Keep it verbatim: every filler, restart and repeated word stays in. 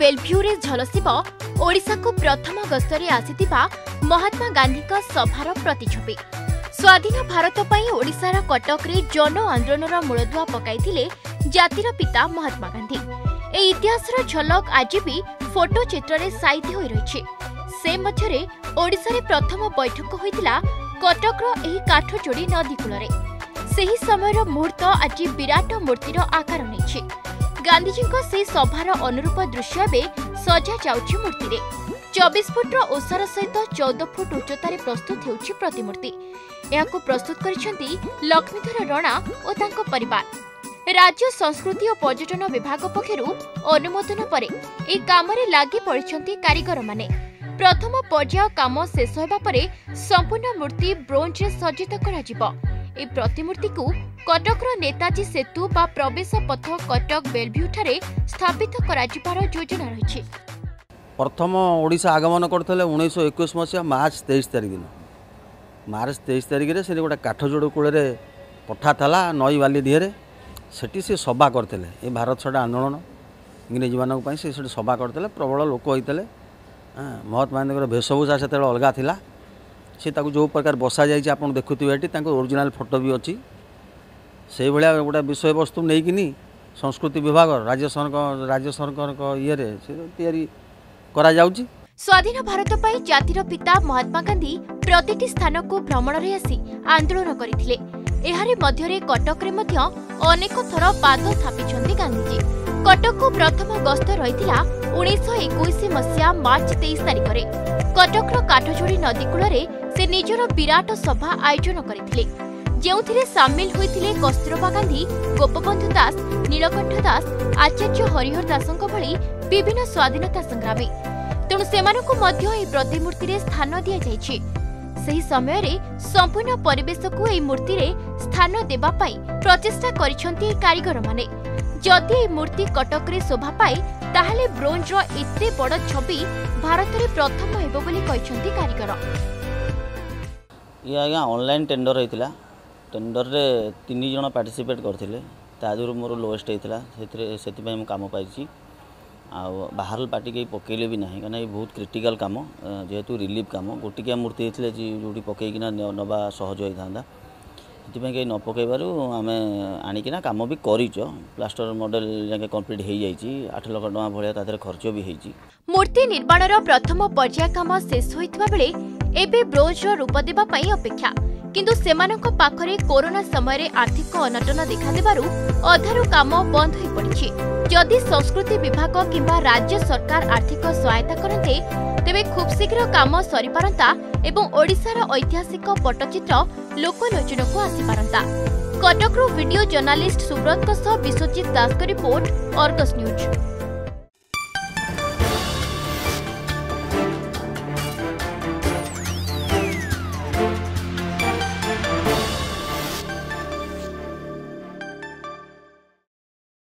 बेलभ्यूरे झलसिब ओडिशा को प्रथम गस्तरे आसीथिबा महात्मा गांधी का सभार प्रतिछबि। स्वाधीन भारत पई ओडिशार कटक रे जन आंदोलनर मूलदुआ पकाइथिले जातिर पिता महात्मा गांधी। ए इतिहासर झलक आज भी फोटो चित्रे साइती होई रहिछि। से मध्यरे ओडिशा रे प्रथम बैठक होइतिला कटकर एही काठजोड़ी नदी कूलरे। सेही समयर मुहूर्त आज विराट मूर्तिर आकार नेछि। गांधीजी को से सभार अनुरूप दृश्य बे सजा जाउछि मूर्ति रे। चौबीस फुट रो ओसार सहित चौदह फुट उच्चतारे प्रस्तुत हेउछि प्रतिमूर्ति। याको प्रस्तुत करिसेंती लक्ष्मीधर राणा ओ तांको परिवार। राज्य संस्कृति और पर्यटन विभाग पक्षरु अनुमोदन परे ए कामरे लागि पड़िसेंती कारीगर माने। प्रथम पर्याय काम शेष होगा परे संपूर्ण मूर्ति ब्रोंज रे सज्जित कराजिबो। ए प्रतिमूर्ति को कटक नेताजी सेतु बा प्रवेश पथ कटक बेलभ्यू ठारे स्थापित कराजिबार योजना रहिछि। प्रथम ओडिशा आगमन करथले उन्नीस सौ इक्कीस मसिया मार्च तेईस तारिख दिन। मार्च तेईस तारिख रे से गोटे काठजोड़ कूल रे पठा थाला नई वाली दिहरे सेठी से सभा करथले। ए भारत छोड़ आंदोलन इंग्रजी मानक पई से सेठी सभा करथले। प्रबल लोक होइतले। महात्मा गांधी वेशभूषा से अलग थिला। सी ताकू जो प्रकार बसा जाए आप देखुवे ये ओरिजिनाल फोटो भी अच्छी से भाया गोटे विषय वस्तु नहीं संस्कृति विभाग राज्य सरकार राज्य सरकार ये या स्वाधीन भारत पर जातिर पिता महात्मा गांधी प्रति स्थान को भ्रमण रे आसी आंदोलन करथिले। एहारे मध्यरे कटक रे मध्य अनेक थर पाद थापिछन्ति गांधीजी। कटक को प्रथम गस्त रहितिला उन्नीस सौ इक्कीस मसिया मार्च तेईस तारिख रे। कटक रो काठजोड़ी नदी कूल रे से निजरो विराट सभा आयोजन करथिले, जेउथिरे शामिल होइथिले कस्तूरबा गांधी, गोपबंधु दास, नीलकंठ दास, आचार्य हरिहर दासंक भली विभिन्न स्वाधीनता संग्रामी। तेणु सेमानकु मध्य ए प्रतिमूर्ति रे स्थान दिया जायछि। सही समय रे संपूर्ण परिवेश को ए मूर्ति रे स्थान देबा पई प्रचेष्टा करिसंती कारीगर माने। जदि ए मूर्ति कटक रे शोभा पाए ताहले ब्रोंज रो एते बड़ छवि भारत रे प्रथम हेबो बोली कहिसंती कारीगर। या या ऑनलाइन टेंडर होइतिला। टेंडर रे तीन जण पार्टिसिपेट करथिले। तादुर मोर लोएस्ट हेतिला। सेति सेति पई म काम पाइछि। आ बाहरल पार्टी के पकेले भी नाही कना ए बहुत क्रिटिकल काम जेहेतु रिलीफ काम गोटिकिया मूर्ति हेतिले जोडी पकेई किना नबा सहज होइथांदा। से न पकईबार आम आणिकिना कम भी करच। प्लास्टर मॉडल जाके कंप्लीट हो जाइए। आठ लाख टका भाया तादर खर्च भी होती। मूर्ति निर्माण प्रथम पर्याय काम शेष होता बेले एवं ब्रोजर रूप देवाई अपेक्षा किंतु सेमानक पाखरे कोरोना समय आर्थिक अनटन देखादेव अधारू काम बंद हो पड़ी। जदि संस्कृति विभाग किंवा राज्य सरकार आर्थिक सहायता करते तेबे खूब शीघ्र काम सरीपारंता एवं ओडिशार ऐतिहासिक पट्टचित्र लोकलोचन को आसीपारंता। कटकरू video journalist Subrat Biswajit Das report Argus news.